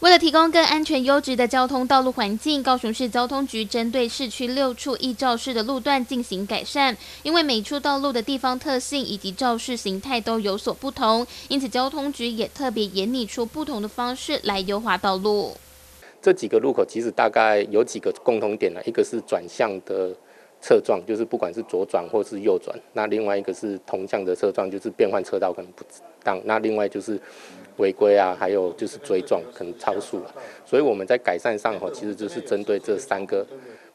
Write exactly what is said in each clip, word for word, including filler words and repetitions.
为了提供更安全优质的交通道路环境，高雄市交通局针对市区六处易肇事的路段进行改善。因为每处道路的地方特性以及肇事形态都有所不同，因此交通局也特别研拟出不同的方式来优化道路。这几个路口其实大概有几个共同点呢，一个是转向的侧撞，就是不管是左转或是右转；那另外一个是同向的侧撞，就是变换车道可能不当；那另外就是。 违规啊，还有就是追撞，可能超速啊，所以我们在改善上吼，其实就是针对这三个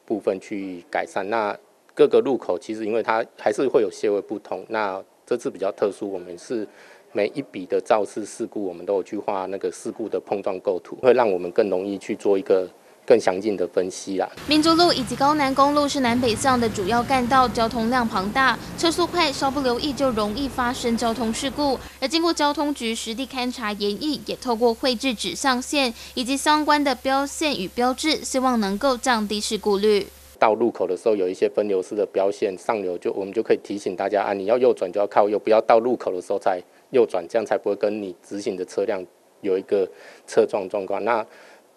部分去改善。那各个路口其实因为它还是会有些微不同，那这次比较特殊，我们是每一笔的肇事事故，我们都有去画那个事故的碰撞构图，会让我们更容易去做一个。 更详尽的分析啦。民族路以及高南公路是南北向的主要干道，交通量庞大，车速快，稍不留意就容易发生交通事故。而经过交通局实地勘查研议，也透过绘制指向线以及相关的标线与标志，希望能够降低事故率。到路口的时候有一些分流式的标线，上流就我们就可以提醒大家啊，你要右转就要靠右，不要到路口的时候才右转，这样才不会跟你直行的车辆有一个侧撞状况。那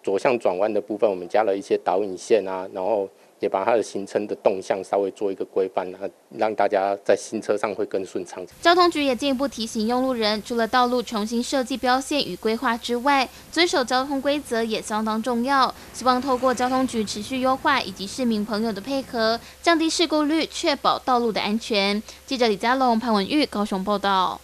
左向转弯的部分，我们加了一些导引线啊，然后也把它的行车的动向稍微做一个规范啊，让大家在行车上会更顺畅。交通局也进一步提醒用路人，除了道路重新设计标线与规划之外，遵守交通规则也相当重要。希望透过交通局持续优化以及市民朋友的配合，降低事故率，确保道路的安全。记者李佳龙、潘文玉，高雄报道。